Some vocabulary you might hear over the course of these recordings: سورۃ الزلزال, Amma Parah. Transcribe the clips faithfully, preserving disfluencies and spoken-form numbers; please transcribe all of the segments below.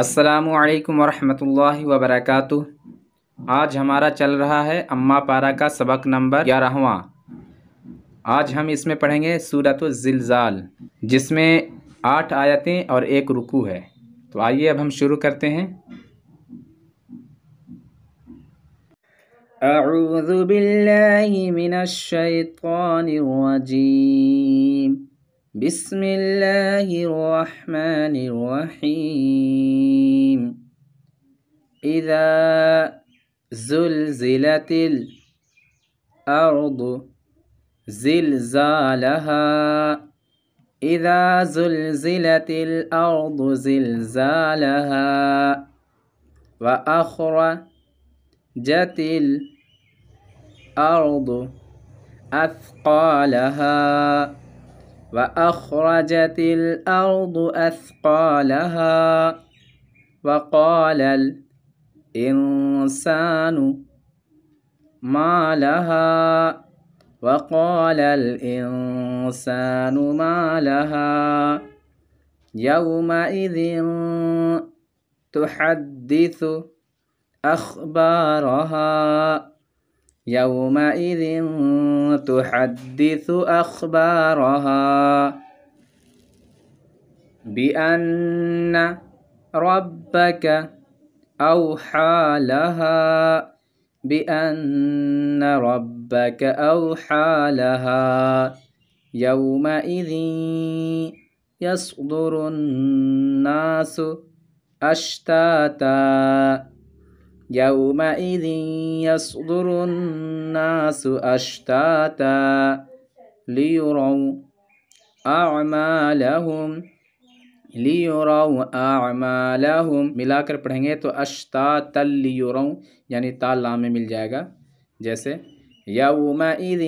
السلام علیکم ورحمۃ اللہ وبرکاتہ۔ آج ہمارا چل رہا ہے اما پارہ کا سبق نمبر گیارہواں۔ آج ہم اس میں پڑھیں گے سورۃ الزلزال، جس میں آٹھ آیتیں اور ایک رکوع ہے۔ تو آئیے اب ہم شروع کرتے ہیں۔ اعوذ باللہ من الشیطان الرجیم، بسم اللہ الرحمن الرحیم۔ اذا زلزلت الارض زلزالها، اذا زلزلت الارض زلزالها، واخرجت الارض اثقالها، وأخرجت الأرض أثقالها، وقال الإنسان ما لها، وقال الإنسان ما لها، يومئذ تحدث أخبارها، يومئذ تحدث أخبارها، بأن ربك أوحى لها، بأن ربك أوحى لها، يومئذ يصدر الناس أشتاتا، يومئذ يصدر الناس أشتاتا، ليروا أعمالهم، ليروا أعمالهم۔ ملا کر پڑھیں گے تو أشتاتا ليروا، یعنی تا لام میں مل جائے گا، جیسے يومئذ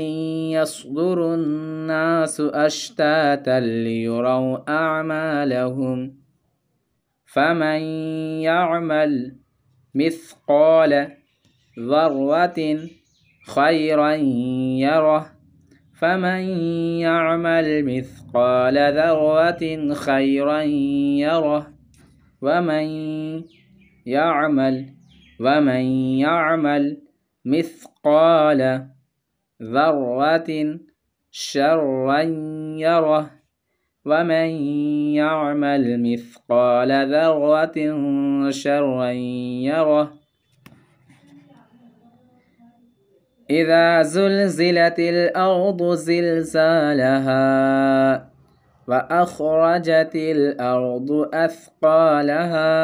يصدر الناس أشتاتا ليروا أعمالهم، فمن يعمل مثقال ذرة خيرا يره، فمن يعمل مثقال ذرة خيرا يره، ومن يعمل ومن يعمل مثقال ذرة شرا يره، ومن يعمل مثقال ذرة شرا يره۔ إذا زلزلت الأرض زلزالها، وأخرجت الأرض أثقالها،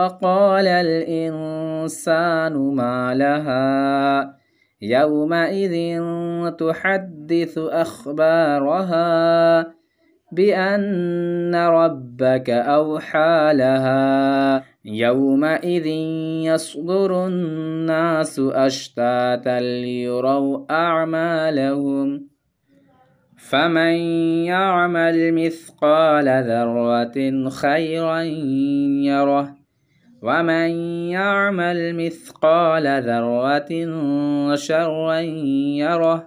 وقال الإنسان ما لها، يومئذ تحدث أخبارها، بأن ربك أوحى لها، يومئذ يصدر الناس أشتاتا ليروا أعمالهم، فمن يعمل مثقال ذرة خيرا يره، ومن يعمل مثقال ذرة شرا يره،